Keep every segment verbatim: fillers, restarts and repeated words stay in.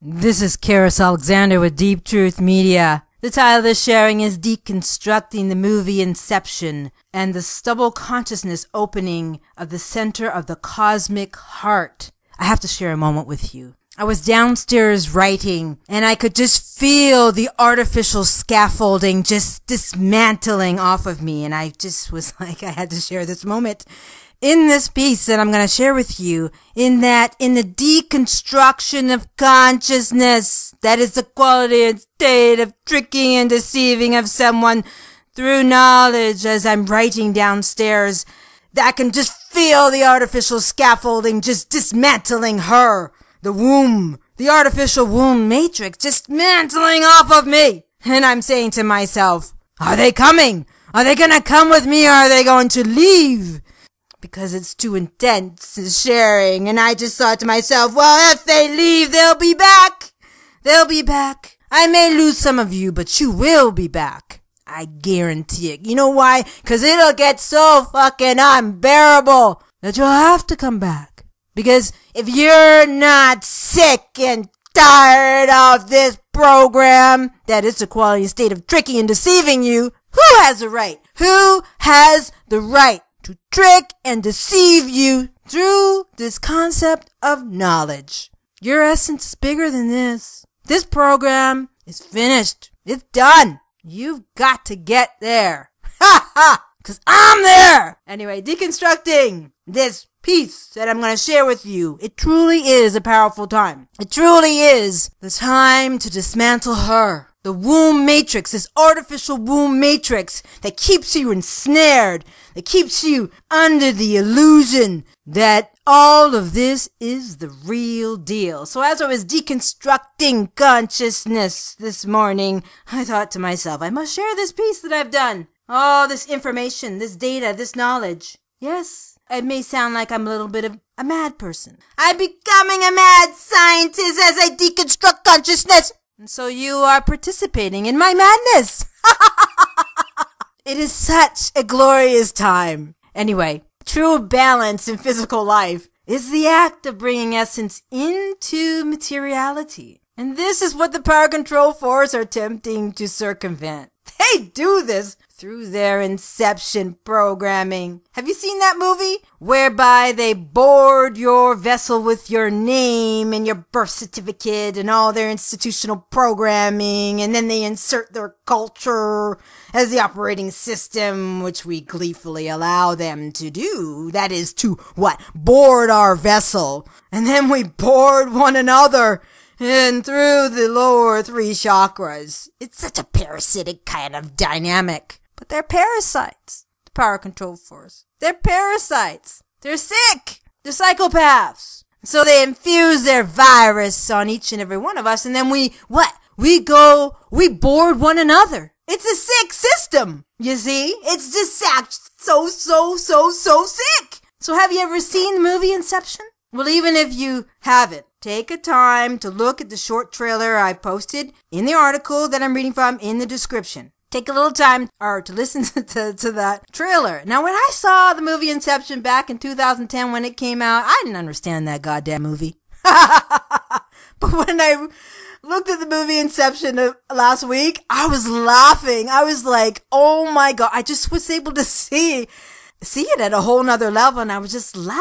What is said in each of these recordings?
This is Karis Alexander with Deep Truth Media. The title of this sharing is Deconstructing the Movie Inception and the Stubble Consciousness Opening of the Center of the Cosmic Heart. I have to share a moment with you. I was downstairs writing, and I could just feel the artificial scaffolding just dismantling off of me, and I just was like, I had to share this moment in this piece that I'm going to share with you, in that, in the deconstruction of consciousness, that is the quality and state of tricking and deceiving of someone through knowledge. As I'm writing downstairs, that I can just feel the artificial scaffolding just dismantling her, the womb, the artificial womb matrix dismantling off of me. And I'm saying to myself, are they coming? Are they going to come with me, or are they going to leave? Because it's too intense sharing, and I just thought to myself, well, if they leave, they'll be back. They'll be back. I may lose some of you, but you will be back. I guarantee it. You know why? Because it'll get so fucking unbearable that you'll have to come back. Because if you're not sick and tired of this program, that is the quality and state of tricking and deceiving you, who has the right? Who has the right to trick and deceive you through this concept of knowledge? Your essence is bigger than this. This program is finished. It's done. You've got to get there. Ha ha! Because I'm there! Anyway, deconstructing this piece that I'm going to share with you. It truly is a powerful time. It truly is the time to dismantle her. The womb matrix, this artificial womb matrix that keeps you ensnared, that keeps you under the illusion that all of this is the real deal. So as I was deconstructing consciousness this morning, I thought to myself, I must share this piece that I've done. All this information, this data, this knowledge. Yes, it may sound like I'm a little bit of a mad person. I'm becoming a mad scientist as I deconstruct consciousness. And so you are participating in my madness. It is such a glorious time. Anyway, true balance in physical life is the act of bringing essence into materiality. And this is what the power control force are attempting to circumvent. They do this through their Inception programming. Have you seen that movie? Whereby they board your vessel with your name and your birth certificate and all their institutional programming, and then they insert their culture as the operating system, which we gleefully allow them to do. That is to, what? Board our vessel. And then we board one another. And through the lower three chakras. It's such a parasitic kind of dynamic. But they're parasites. The power control force. They're parasites. They're sick. They're psychopaths. So they infuse their virus on each and every one of us. And then we, what? We go, we board one another. It's a sick system. You see? It's just so, so, so, so sick. So have you ever seen the movie Inception? Well, even if you haven't, take a time to look at the short trailer I posted in the article that I'm reading from in the description. Take a little time or to listen to, to, to that trailer. Now, when I saw the movie Inception back in two thousand ten when it came out, I didn't understand that goddamn movie. But when I looked at the movie Inception last week, I was laughing. I was like, oh my God. I just was able to see see it at a whole nother level, and I was just laughing,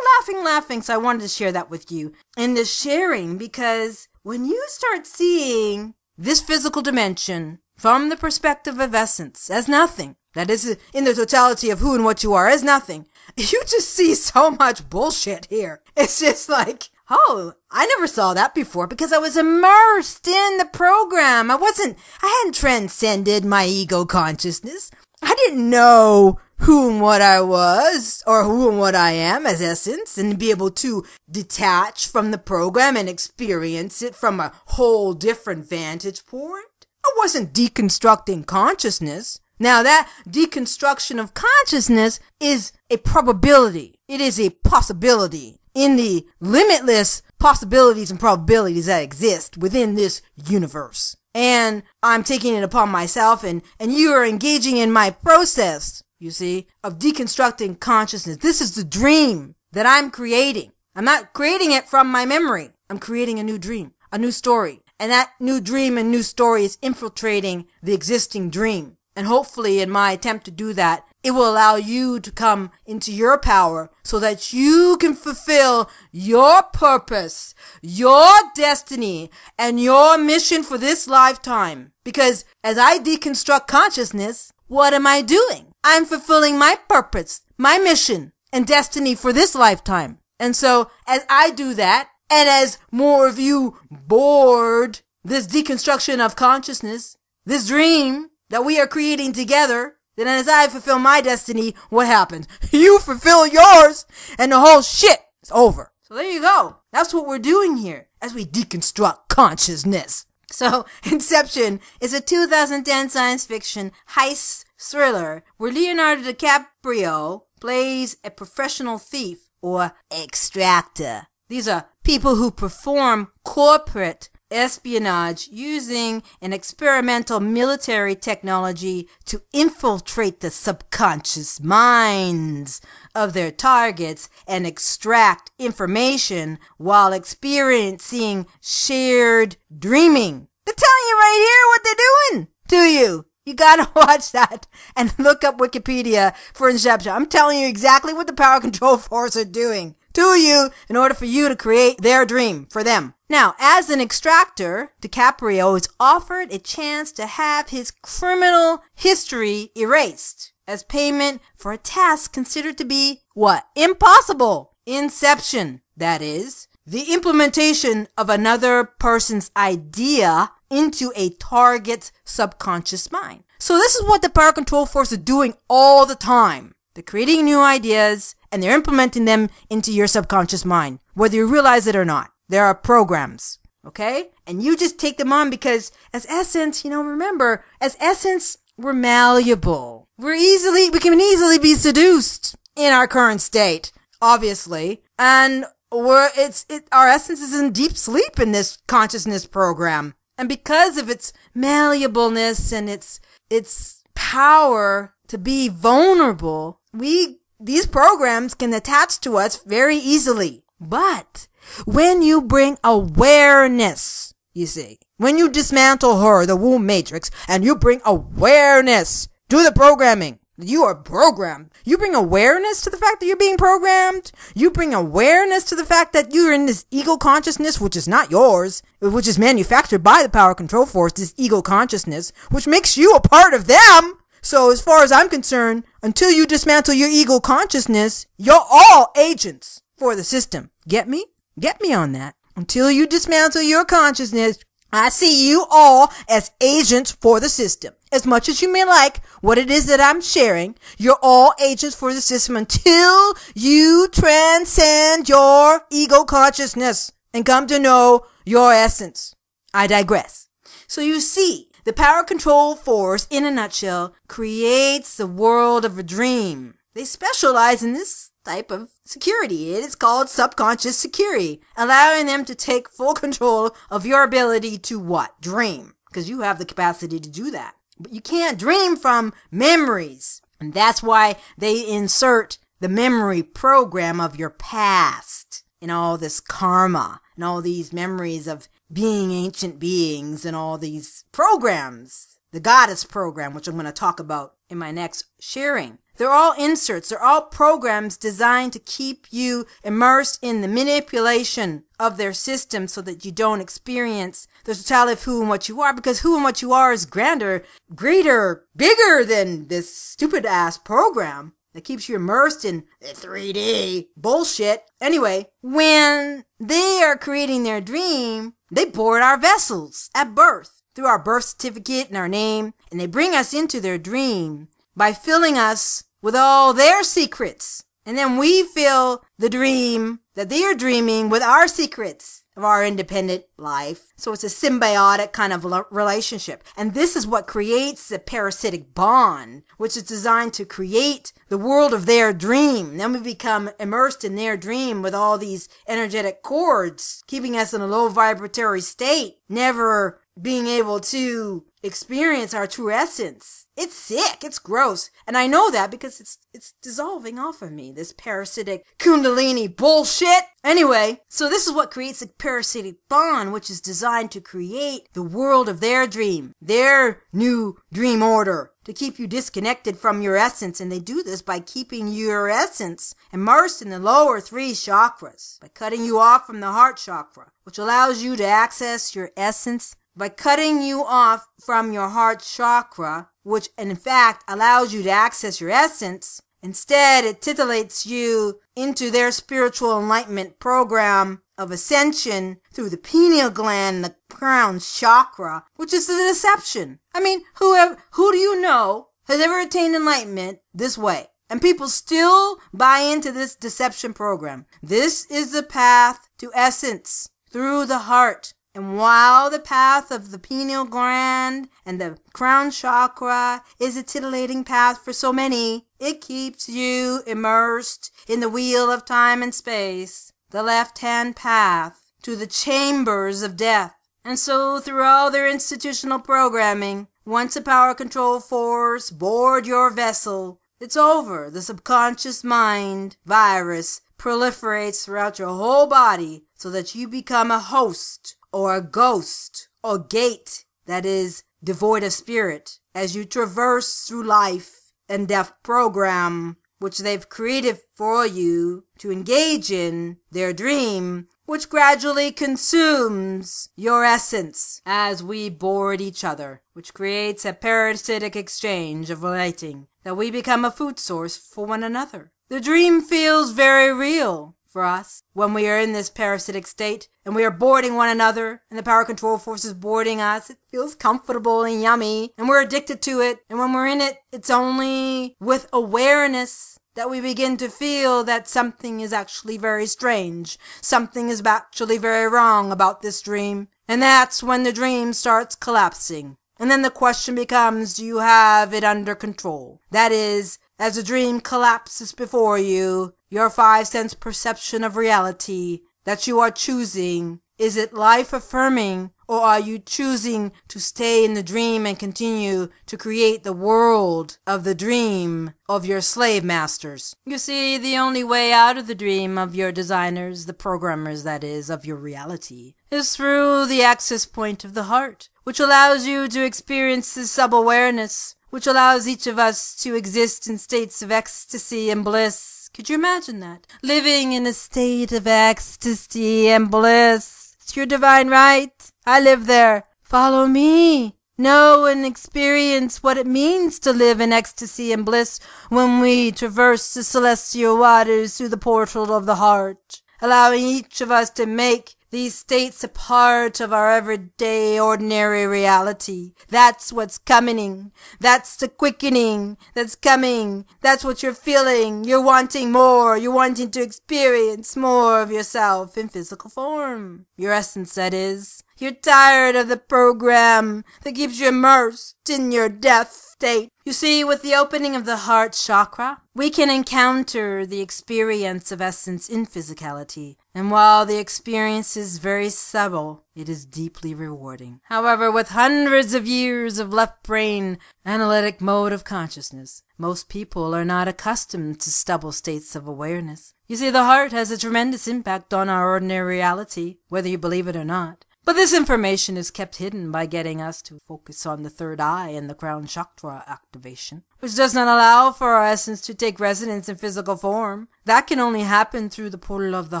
laughing, laughing. So I wanted to share that with you in the sharing, because when you start seeing this physical dimension from the perspective of essence as nothing, that is in the totality of who and what you are as nothing, you just see so much bullshit here. It's just like, oh, I never saw that before, because I was immersed in the program. I wasn't, I hadn't transcended my ego consciousness. I didn't know who and what I was, or who and what I am as essence, and be able to detach from the program and experience it from a whole different vantage point. I wasn't deconstructing consciousness. Now, that deconstruction of consciousness is a probability. It is a possibility in the limitless possibilities and probabilities that exist within this universe. And I'm taking it upon myself, and, and you are engaging in my process, you see, of deconstructing consciousness. This is the dream that I'm creating. I'm not creating it from my memory. I'm creating a new dream. a new story. And that new dream and new story is infiltrating the existing dream. And hopefully in my attempt to do that, it will allow you to come into your power so that you can fulfill your purpose, your destiny, and your mission for this lifetime. Because as I deconstruct consciousness, what am I doing? I'm fulfilling my purpose, my mission, and destiny for this lifetime. And so as I do that, and as more of you board this deconstruction of consciousness, this dream that we are creating together, then as I fulfill my destiny, what happens? You fulfill yours, and the whole shit is over. So there you go. That's what we're doing here as we deconstruct consciousness. So Inception is a two thousand ten science fiction heist thriller where Leonardo DiCaprio plays a professional thief or extractor. These are people who perform corporate espionage using an experimental military technology to infiltrate the subconscious minds of their targets and extract information while experiencing shared dreaming. They're telling you right here what they're doing to you. You gotta watch that and look up Wikipedia for Inception. I'm telling you exactly what the power control force are doing to you in order for you to create their dream for them. Now, as an extractor, DiCaprio is offered a chance to have his criminal history erased as payment for a task considered to be what? Impossible. Inception, that is. The implementation of another person's idea into a target's subconscious mind. So this is what the power control force is doing all the time. They're creating new ideas, and they're implementing them into your subconscious mind, whether you realize it or not. There are programs, okay? And you just take them on because as essence, you know, remember, as essence, we're malleable. We're easily, we can easily be seduced in our current state, obviously. And we're, it's, it, our essence is in deep sleep in this consciousness program. And because of its malleableness and its, its power to be vulnerable, we, these programs can attach to us very easily. But when you bring awareness, you see, when you dismantle her, the womb matrix, and you bring awareness to the programming, you are programmed. You bring awareness to the fact that you're being programmed. You bring awareness to the fact that you're in this ego consciousness, which is not yours, which is manufactured by the power control force, this ego consciousness, which makes you a part of them. So as far as I'm concerned, until you dismantle your ego consciousness, you're all agents for the system. Get me? Get me on that. Until you dismantle your consciousness, I see you all as agents for the system. As much as you may like what it is that I'm sharing, you're all agents for the system until you transcend your ego consciousness and come to know your essence. I digress. So you see, the power control force, in a nutshell, creates the world of a dream. They specialize in this type of security. It is called subconscious security, allowing them to take full control of your ability to what? Dream. Because you have the capacity to do that. But you can't dream from memories. And that's why they insert the memory program of your past and all this karma and all these memories of being ancient beings and all these programs. The goddess program, which I'm going to talk about in my next sharing. They're all inserts. They're all programs designed to keep you immersed in the manipulation of their system so that you don't experience the totality of who and what you are, because who and what you are is grander, greater, bigger than this stupid ass program that keeps you immersed in the three D bullshit. Anyway, when they are creating their dream, they board our vessels at birth through our birth certificate and our name, and they bring us into their dream by filling us with all their secrets. And then we fill the dream that they are dreaming with our secrets of our independent life. So it's a symbiotic kind of relationship. And this is what creates the parasitic bond, which is designed to create the world of their dream. Then we become immersed in their dream with all these energetic cords, keeping us in a low vibratory state, never being able to experience our true essence. It's sick, it's gross, and I know that because it's it's dissolving off of me, this parasitic kundalini bullshit. Anyway, so this is what creates the parasitic bond, which is designed to create the world of their dream, their new dream order, to keep you disconnected from your essence. And they do this by keeping your essence immersed in the lower three chakras, by cutting you off from the heart chakra, which allows you to access your essence by cutting you off from your heart chakra, which in fact allows you to access your essence. Instead, it titillates you into their spiritual enlightenment program of ascension through the pineal gland, the crown chakra, which is the deception. I mean, whoever, who do you know has ever attained enlightenment this way? And people still buy into this deception program. This is the path to essence through the heart. And while the path of the pineal gland and the crown chakra is a titillating path for so many, it keeps you immersed in the wheel of time and space, the left-hand path to the chambers of death. And so through all their institutional programming, once a power control force board your vessel, it's over. The subconscious mind virus proliferates throughout your whole body so that you become a host, or a ghost, or gate that is devoid of spirit, as you traverse through life and death program, which they've created for you to engage in their dream, which gradually consumes your essence as we board each other, which creates a parasitic exchange of relating, that we become a food source for one another. The dream feels very real for us when we are in this parasitic state and we are boarding one another and the power control force is boarding us. It feels comfortable and yummy and we're addicted to it. And when we're in it, it's only with awareness that we begin to feel that something is actually very strange. Something is actually very wrong about this dream. And that's when the dream starts collapsing. And then the question becomes, do you have it under control? That is, as the dream collapses before you, your five sense perception of reality that you are choosing, is it life-affirming, or are you choosing to stay in the dream and continue to create the world of the dream of your slave masters? You see, the only way out of the dream of your designers, the programmers, that is, of your reality, is through the access point of the heart, which allows you to experience the sub-awareness, which allows each of us to exist in states of ecstasy and bliss. Could you imagine that? Living in a state of ecstasy and bliss. It's your divine right. I live there. Follow me. Know and experience what it means to live in ecstasy and bliss when we traverse the celestial waters through the portal of the heart, allowing each of us to make these states a part of our everyday ordinary reality. That's what's coming. That's the quickening that's coming. That's what you're feeling. You're wanting more. You're wanting to experience more of yourself in physical form. Your essence, that is. You're tired of the program that keeps you immersed in your death state. You see, with the opening of the heart chakra, we can encounter the experience of essence in physicality. And while the experience is very subtle, it is deeply rewarding. However, with hundreds of years of left brain analytic mode of consciousness, most people are not accustomed to stubble states of awareness. You see, the heart has a tremendous impact on our ordinary reality, whether you believe it or not. But this information is kept hidden by getting us to focus on the third eye and the crown chakra activation, which does not allow for our essence to take residence in physical form. That can only happen through the portal of the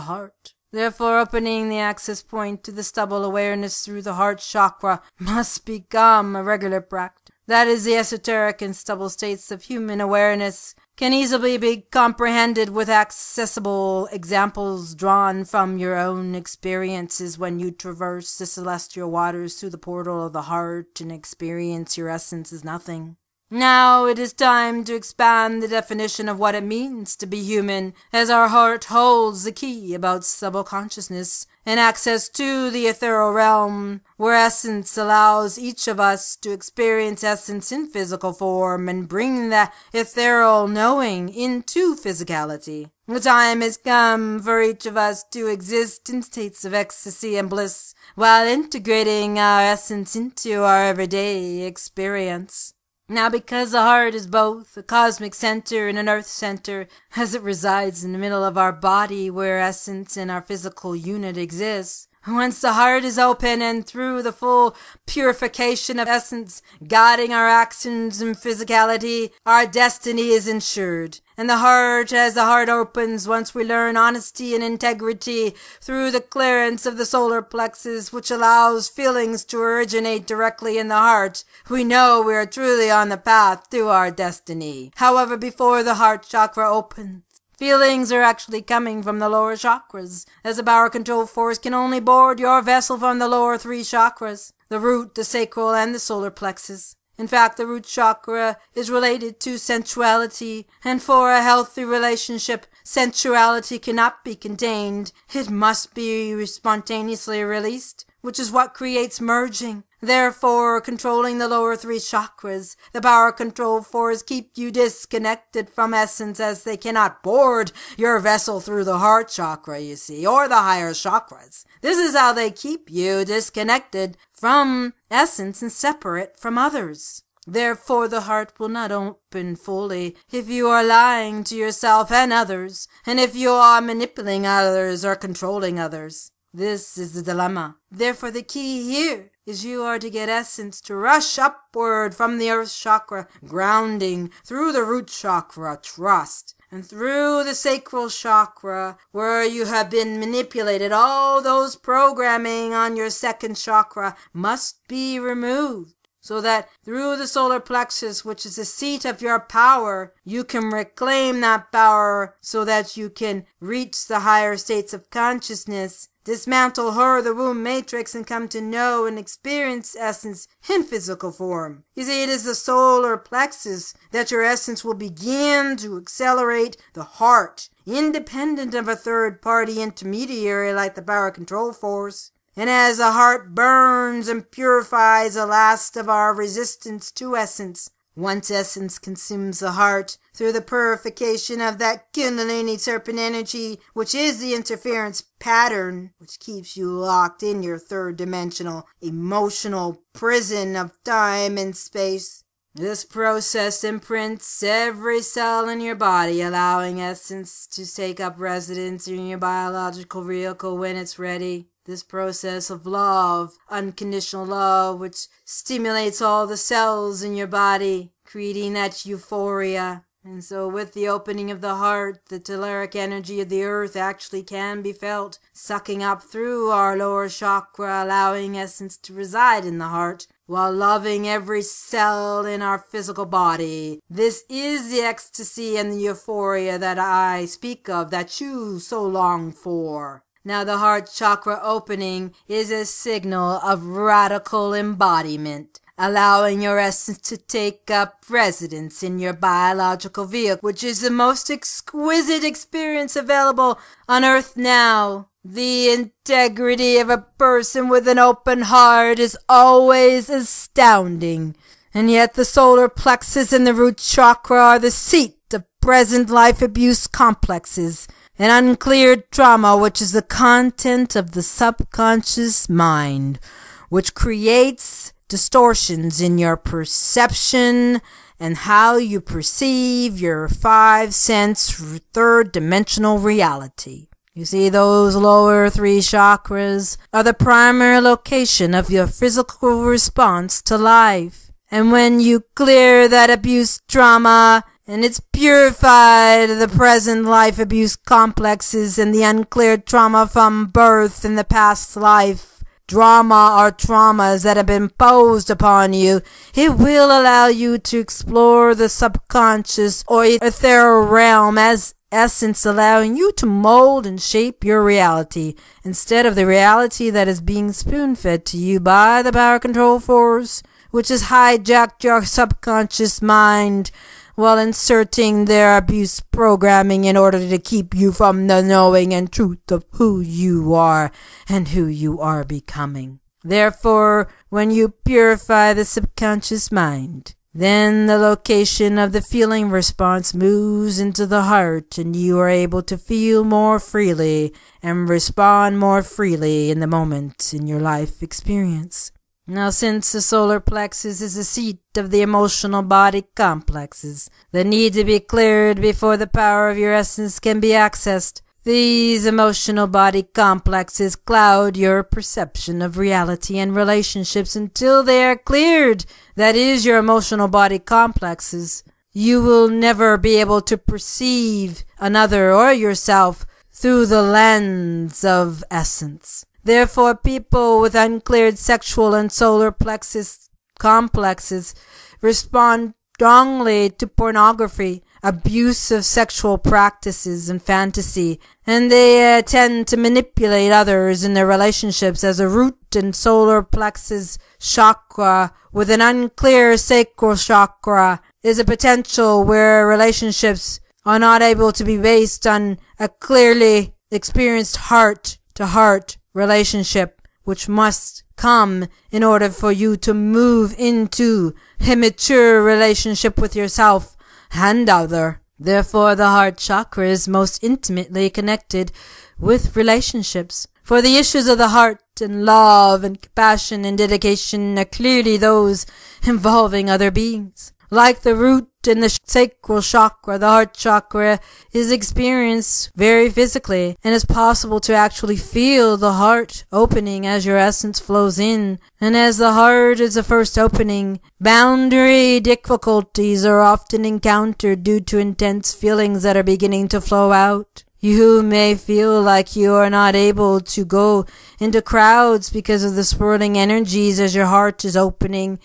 heart. Therefore, opening the access point to the stubble awareness through the heart chakra must become a regular practice. That is, the esoteric and stubble states of human awareness can easily be comprehended with accessible examples drawn from your own experiences when you traverse the celestial waters through the portal of the heart and experience your essence as nothing. Now it is time to expand the definition of what it means to be human, as our heart holds the key about subconsciousness and access to the ethereal realm, where essence allows each of us to experience essence in physical form and bring the ethereal knowing into physicality. The time has come for each of us to exist in states of ecstasy and bliss while integrating our essence into our everyday experience. Now, because the heart is both a cosmic center and an earth center, as it resides in the middle of our body where essence and our physical unit exists, once the heart is open and through the full purification of essence, guiding our actions and physicality, our destiny is ensured. And the heart, as the heart opens, once we learn honesty and integrity through the clearance of the solar plexus, which allows feelings to originate directly in the heart, we know we are truly on the path to our destiny. However, before the heart chakra opens, feelings are actually coming from the lower chakras, as the power control force can only board your vessel from the lower three chakras, the root, the sacral, and the solar plexus. In fact, the root chakra is related to sensuality, and for a healthy relationship, sensuality cannot be contained. It must be spontaneously released, which is what creates merging. Therefore, controlling the lower three chakras, the power control force keep you disconnected from essence, as they cannot board your vessel through the heart chakra, you see, or the higher chakras. This is how they keep you disconnected from essence and separate from others. Therefore, the heart will not open fully if you are lying to yourself and others, and if you are manipulating others or controlling others. This is the dilemma. Therefore, the key here is you are to get essence to rush upward from the earth chakra, grounding through the root chakra, trust, and through the sacral chakra, where you have been manipulated. All those programming on your second chakra must be removed, so that through the solar plexus, which is the seat of your power, you can reclaim that power so that you can reach the higher states of consciousness, dismantle her, the womb matrix, and come to know and experience essence in physical form. You see, it is the solar plexus that your essence will begin to accelerate the heart, independent of a third-party intermediary like the power control force. And as the heart burns and purifies the last of our resistance to essence, once essence consumes the heart, through the purification of that kundalini serpent energy, which is the interference pattern, which keeps you locked in your third-dimensional, emotional prison of time and space. This process imprints every cell in your body, allowing essence to take up residence in your biological vehicle when it's ready. This process of love, unconditional love, which stimulates all the cells in your body, creating that euphoria. And so with the opening of the heart, the telluric energy of the earth actually can be felt, sucking up through our lower chakra, allowing essence to reside in the heart, while loving every cell in our physical body. This is the ecstasy and the euphoria that I speak of, that you so long for. Now, the heart chakra opening is a signal of radical embodiment, allowing your essence to take up residence in your biological vehicle, which is the most exquisite experience available on earth now. The integrity of a person with an open heart is always astounding, and yet the solar plexus and the root chakra are the seat of present life abuse complexes, an uncleared trauma, which is the content of the subconscious mind, which creates distortions in your perception and how you perceive your five-sense third-dimensional reality. You see, those lower three chakras are the primary location of your physical response to life. And when you clear that abuse trauma, and it's purified the present life abuse complexes and the uncleared trauma from birth and the past life drama or traumas that have been imposed upon you, it will allow you to explore the subconscious or ethereal realm as essence, allowing you to mold and shape your reality instead of the reality that is being spoon-fed to you by the power control force, which has hijacked your subconscious mind while inserting their abuse programming in order to keep you from the knowing and truth of who you are and who you are becoming. Therefore, when you purify the subconscious mind, Then the location of the feeling response moves into the heart, and you are able to feel more freely and respond more freely in the moment in your life experience. Now, since the solar plexus is the seat of the emotional body complexes that need to be cleared before the power of your essence can be accessed, these emotional body complexes cloud your perception of reality and relationships until they are cleared. That is, your emotional body complexes. You will never be able to perceive another or yourself through the lens of essence. Therefore, people with uncleared sexual and solar plexus complexes respond strongly to pornography, abuse of sexual practices, and fantasy, and they uh, tend to manipulate others in their relationships as a root and solar plexus chakra with an unclear sacral chakra is a potential where relationships are not able to be based on a clearly experienced heart-to-heart relationship, which must come in order for you to move into a mature relationship with yourself and other. Therefore, the heart chakra is most intimately connected with relationships. For the issues of the heart and love and compassion and dedication are clearly those involving other beings. Like the root and the sacral chakra, the heart chakra is experienced very physically, and it's possible to actually feel the heart opening as your essence flows in. And as the heart is the first opening, boundary difficulties are often encountered due to intense feelings that are beginning to flow out. You may feel like you are not able to go into crowds because of the swirling energies as your heart is opening,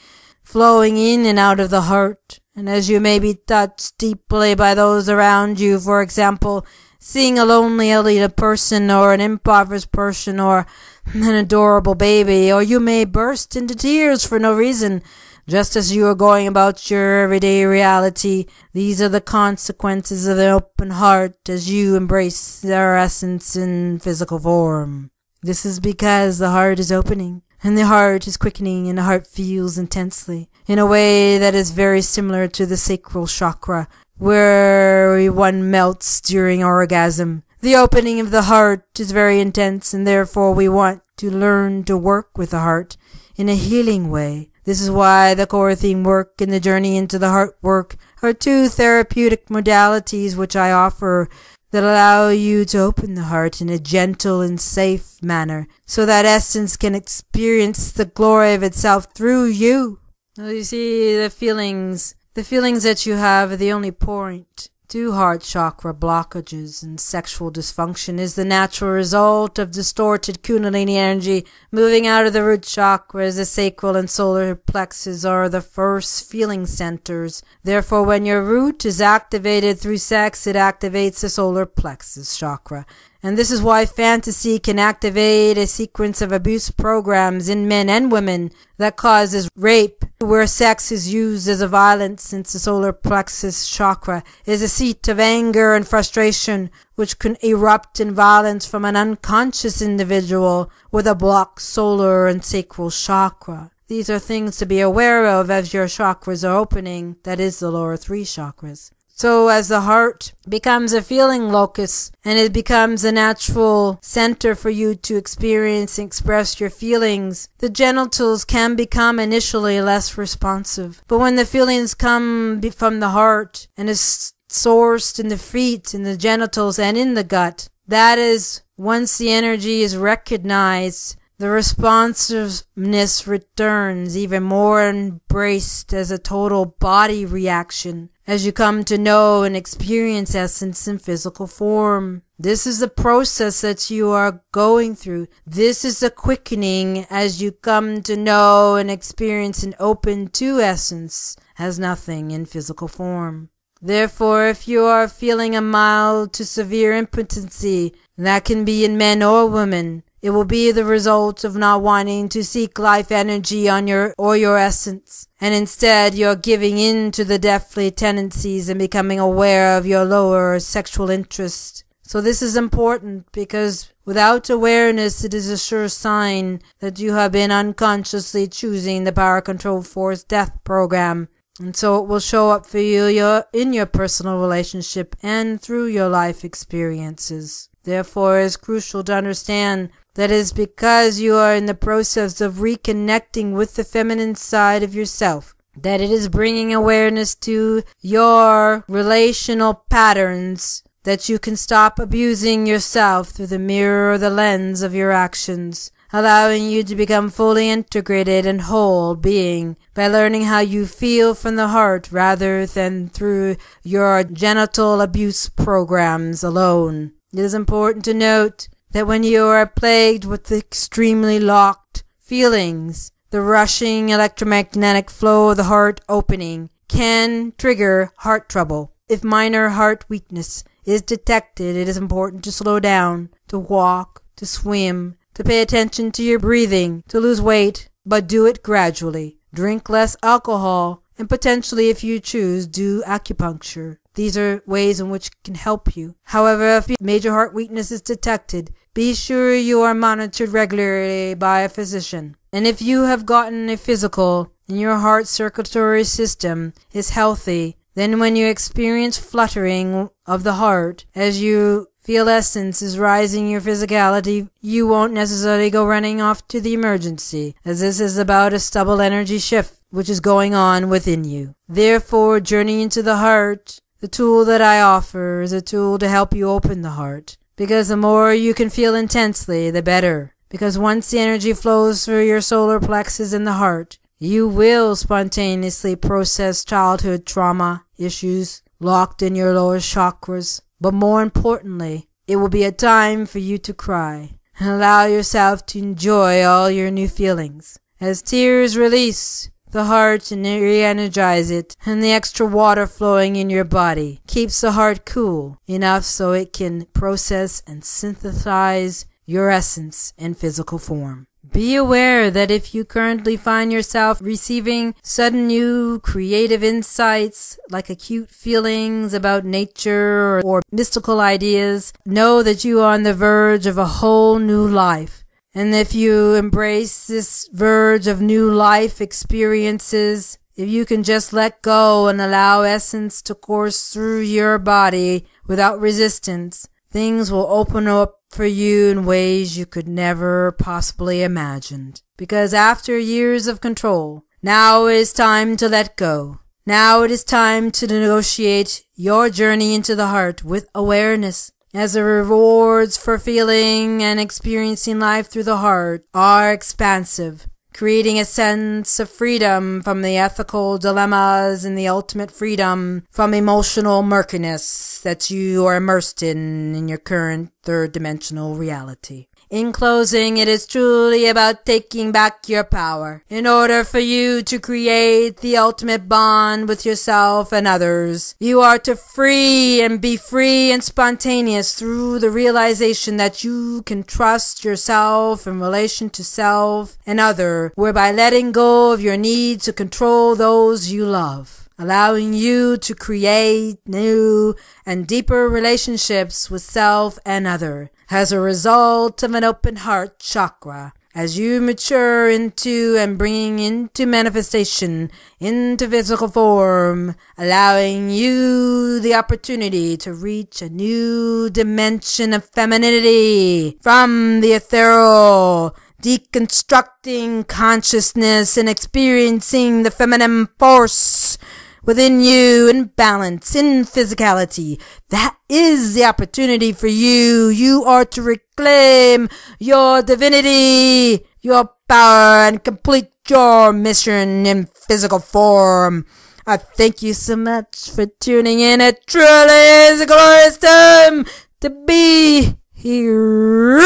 flowing in and out of the heart. And as you may be touched deeply by those around you, for example, seeing a lonely elderly person or an impoverished person or an adorable baby, or you may burst into tears for no reason, just as you are going about your everyday reality. These are the consequences of an open heart as you embrace their essence in physical form. This is because the heart is opening, and the heart is quickening, and the heart feels intensely in a way that is very similar to the sacral chakra, where one melts during orgasm. The opening of the heart is very intense, and therefore we want to learn to work with the heart in a healing way. This is why the core theme work and the journey into the heart work are two therapeutic modalities which I offer that allow you to open the heart in a gentle and safe manner so that essence can experience the glory of itself through you. You see, the feelings, the feelings that you have are the only point to heart chakra blockages, and sexual dysfunction is the natural result of distorted kundalini energy moving out of the root chakras. The sacral and solar plexus are the first feeling centers. Therefore, when your root is activated through sex, it activates the solar plexus chakra. And this is why fantasy can activate a sequence of abuse programs in men and women that causes rape, where sex is used as a violence, since the solar plexus chakra is a seat of anger and frustration, which can erupt in violence from an unconscious individual with a blocked solar and sacral chakra. These are things to be aware of as your chakras are opening, that is the lower three chakras. So as the heart becomes a feeling locus, and it becomes a natural center for you to experience and express your feelings, the genitals can become initially less responsive. But when the feelings come from the heart and is sourced in the feet, in the genitals, and in the gut, that is, once the energy is recognized, the responsiveness returns even more, embraced as a total body reaction as you come to know and experience essence in physical form. This is the process that you are going through. This is the quickening as you come to know and experience and open to essence as nothing in physical form. Therefore, if you are feeling a mild to severe impotency, that can be in men or women, it will be the result of not wanting to seek life energy on your or your essence, and instead you're giving in to the deathly tendencies and becoming aware of your lower sexual interest. So this is important, because without awareness, it is a sure sign that you have been unconsciously choosing the power control force death program, And so it will show up for you your, in your personal relationship and through your life experiences. Therefore, it is crucial to understand that it is because you are in the process of reconnecting with the feminine side of yourself that it is bringing awareness to your relational patterns, that you can stop abusing yourself through the mirror or the lens of your actions, allowing you to become fully integrated and whole being by learning how you feel from the heart rather than through your genital abuse programs alone. It is important to note that when you are plagued with extremely locked feelings, the rushing electromagnetic flow of the heart opening can trigger heart trouble. If minor heart weakness is detected, it is important to slow down, to walk, to swim, to pay attention to your breathing, to lose weight, but do it gradually. Drink less alcohol, and potentially, if you choose, do acupuncture. These are ways in which it can help you. However, if major heart weakness is detected, be sure you are monitored regularly by a physician. And if you have gotten a physical and your heart circulatory system is healthy, then when you experience fluttering of the heart, as you feel essence is rising your physicality, you won't necessarily go running off to the emergency, as this is about a stable energy shift which is going on within you. Therefore, journey into the heart. The tool that I offer is a tool to help you open the heart, because the more you can feel intensely, the better. Because once the energy flows through your solar plexus in the heart, you will spontaneously process childhood trauma issues locked in your lower chakras. But more importantly, it will be a time for you to cry and allow yourself to enjoy all your new feelings. As tears release the heart and re-energize it, and the extra water flowing in your body keeps the heart cool enough so it can process and synthesize your essence in physical form. Be aware that if you currently find yourself receiving sudden new creative insights like acute feelings about nature or, or mystical ideas, know that you are on the verge of a whole new life. And if you embrace this verge of new life experiences, if you can just let go and allow essence to course through your body without resistance, things will open up for you in ways you could never possibly imagine. Because after years of control, now it is time to let go. Now it is time to negotiate your journey into the heart with awareness, as the rewards for feeling and experiencing life through the heart are expansive, creating a sense of freedom from the ethical dilemmas and the ultimate freedom from emotional murkiness that you are immersed in in your current third-dimensional reality. In closing, it is truly about taking back your power in order for you to create the ultimate bond with yourself and others. You are to free and be free and spontaneous through the realization that you can trust yourself in relation to self and other, whereby letting go of your need to control those you love, allowing you to create new and deeper relationships with self and other, as a result of an open heart chakra. As you mature into and bringing into manifestation, into physical form, allowing you the opportunity to reach a new dimension of femininity from the ethereal, deconstructing consciousness and experiencing the feminine force within you, in balance, in physicality. That is the opportunity for you. You are to reclaim your divinity, your power, and complete your mission in physical form. I thank you so much for tuning in. It truly is a glorious time to be here.